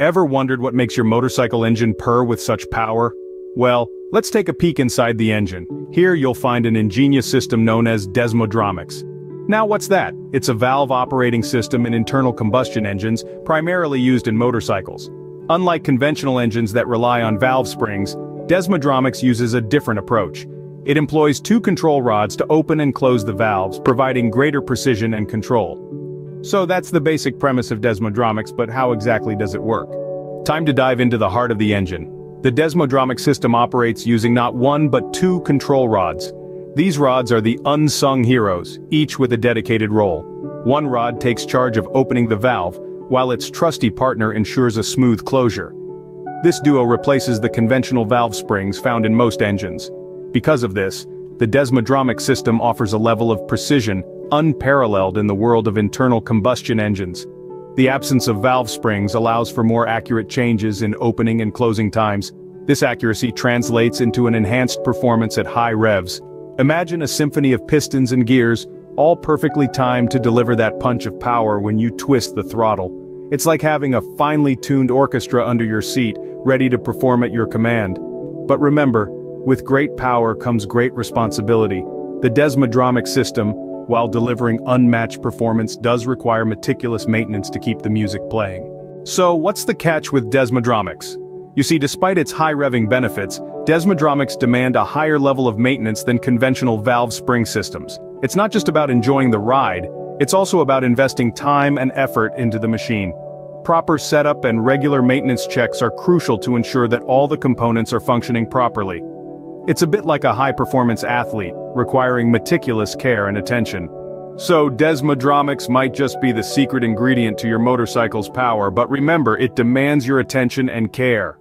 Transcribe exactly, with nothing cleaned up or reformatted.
Ever wondered what makes your motorcycle engine purr with such power? Well, let's take a peek inside the engine. Here you'll find an ingenious system known as desmodromics. Now what's that? It's a valve operating system in internal combustion engines, primarily used in motorcycles. Unlike conventional engines that rely on valve springs, desmodromics uses a different approach. It employs two control rods to open and close the valves, providing greater precision and control. So that's the basic premise of desmodromics, but how exactly does it work? Time to dive into the heart of the engine. The desmodromic system operates using not one but two control rods. These rods are the unsung heroes, each with a dedicated role. One rod takes charge of opening the valve, while its trusty partner ensures a smooth closure. This duo replaces the conventional valve springs found in most engines. Because of this, the desmodromic system offers a level of precision unparalleled in the world of internal combustion engines. The absence of valve springs allows for more accurate changes in opening and closing times. This accuracy translates into an enhanced performance at high revs. Imagine a symphony of pistons and gears, all perfectly timed to deliver that punch of power when you twist the throttle. It's like having a finely tuned orchestra under your seat, ready to perform at your command. But remember, with great power comes great responsibility. The desmodromic system, while delivering unmatched performance, does require meticulous maintenance to keep the music playing. So what's the catch with desmodromics? You see, despite its high revving benefits, desmodromics demand a higher level of maintenance than conventional valve spring systems. It's not just about enjoying the ride, it's also about investing time and effort into the machine. Proper setup and regular maintenance checks are crucial to ensure that all the components are functioning properly. It's a bit like a high-performance athlete, requiring meticulous care and attention. So desmodromics might just be the secret ingredient to your motorcycle's power, but remember, it demands your attention and care.